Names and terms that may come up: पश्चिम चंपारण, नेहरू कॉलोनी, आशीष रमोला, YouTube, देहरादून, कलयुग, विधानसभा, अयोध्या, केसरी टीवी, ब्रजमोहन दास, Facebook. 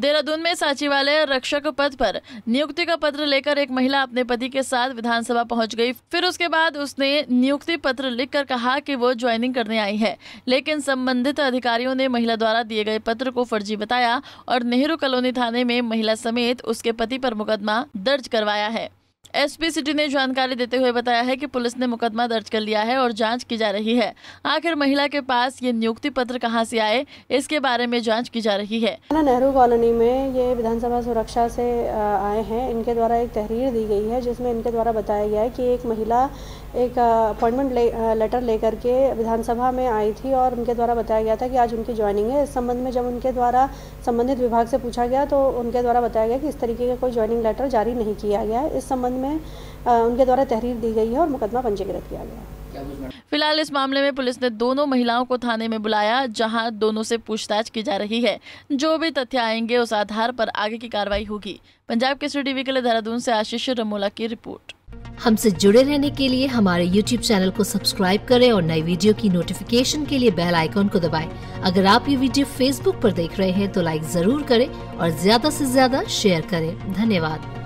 देहरादून में सचिवालय रक्षक पद पर नियुक्ति का पत्र लेकर एक महिला अपने पति के साथ विधानसभा पहुंच गई। फिर उसके बाद उसने नियुक्ति पत्र लिखकर कहा कि वो ज्वाइनिंग करने आई है, लेकिन संबंधित अधिकारियों ने महिला द्वारा दिए गए पत्र को फर्जी बताया और नेहरू कॉलोनी थाने में महिला समेत उसके पति पर मुकदमा दर्ज करवाया है। एसपी सिटी ने जानकारी देते हुए बताया है कि पुलिस ने मुकदमा दर्ज कर लिया है और जांच की जा रही है। आखिर महिला के पास ये नियुक्ति पत्र कहां से आए, इसके बारे में जांच की जा रही है। नेहरू कॉलोनी में ये विधानसभा सुरक्षा से आए हैं। इनके द्वारा एक तहरीर दी गई है जिसमें इनके द्वारा बताया गया है कि एक महिला एक अपॉइंटमेंट लेटर लेकर के विधानसभा में आई थी और उनके द्वारा बताया गया था कि आज उनकी ज्वाइनिंग है। इस संबंध में जब उनके द्वारा संबंधित विभाग से पूछा गया तो उनके द्वारा बताया गया कि इस तरीके का कोई ज्वाइनिंग लेटर जारी नहीं किया गया है। इस संबंध में उनके द्वारा तहरीर दी गई है और मुकदमा पंजीकृत किया गया है। फिलहाल इस मामले में पुलिस ने दोनों महिलाओं को थाने में बुलाया, जहां दोनों से पूछताछ की जा रही है। जो भी तथ्य आएंगे उस आधार पर आगे की कार्रवाई होगी। पंजाब केसरी टीवी के लिए देहरादून से आशीष रमोला की रिपोर्ट। हमसे जुड़े रहने के लिए हमारे YouTube चैनल को सब्सक्राइब करें और नई वीडियो की नोटिफिकेशन के लिए बेल आइकॉन को दबाएं। अगर आप ये वीडियो Facebook पर देख रहे हैं तो लाइक जरूर करें और ज्यादा से ज्यादा शेयर करें। धन्यवाद।